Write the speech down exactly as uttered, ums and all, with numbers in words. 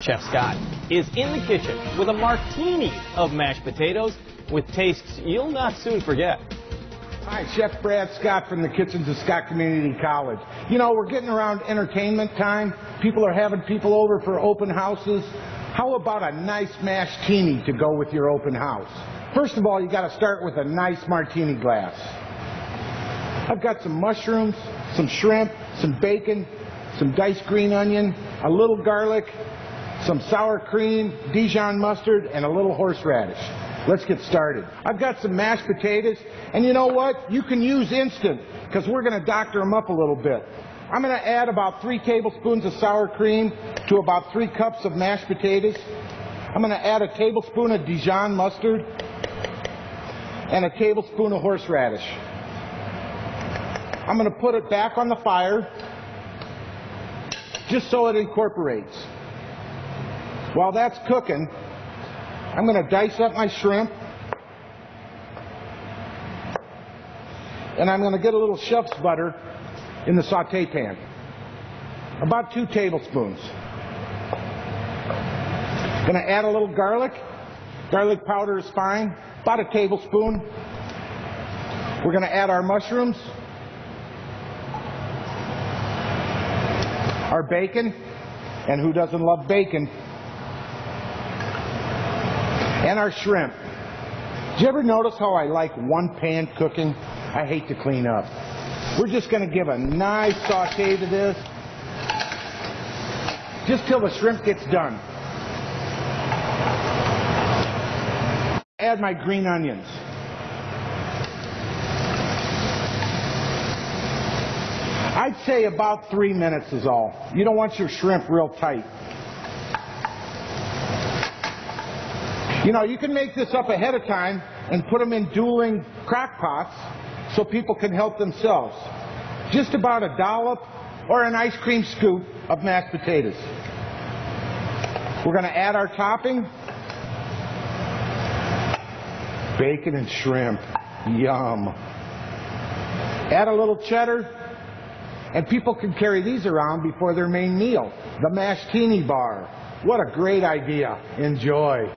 Chef Scott is in the kitchen with a martini of mashed potatoes with tastes you'll not soon forget. Hi, Chef Brad Scott from the kitchens of Scott Community College. You know, we're getting around entertainment time. People are having people over for open houses. How about a nice mashtini to go with your open house? First of all, you got to start with a nice martini glass. I've got some mushrooms, some shrimp, some bacon, some diced green onion, a little garlic, some sour cream, Dijon mustard, and a little horseradish. Let's get started. I've got some mashed potatoes, and you know what? You can use instant, because we're going to doctor them up a little bit. I'm going to add about three tablespoons of sour cream to about three cups of mashed potatoes. I'm going to add a tablespoon of Dijon mustard and a tablespoon of horseradish. I'm going to put it back on the fire just so it incorporates. While that's cooking, I'm going to dice up my shrimp, and I'm going to get a little Chef's butter in the saute pan, about two tablespoons. I'm going to add a little garlic. Garlic powder is fine, about a tablespoon. We're going to add our mushrooms, our bacon, and who doesn't love bacon? And our shrimp. Did you ever notice how I like one pan cooking? I hate to clean up. We're just going to give a nice saute to this, just till the shrimp gets done. Add my green onions. I'd say about three minutes is all. You don't want your shrimp real tight. You know, you can make this up ahead of time and put them in dueling crock pots so people can help themselves. Just about a dollop or an ice cream scoop of mashed potatoes. We're going to add our topping. Bacon and shrimp. Yum. Add a little cheddar, and people can carry these around before their main meal. The mashtini bar. What a great idea. Enjoy.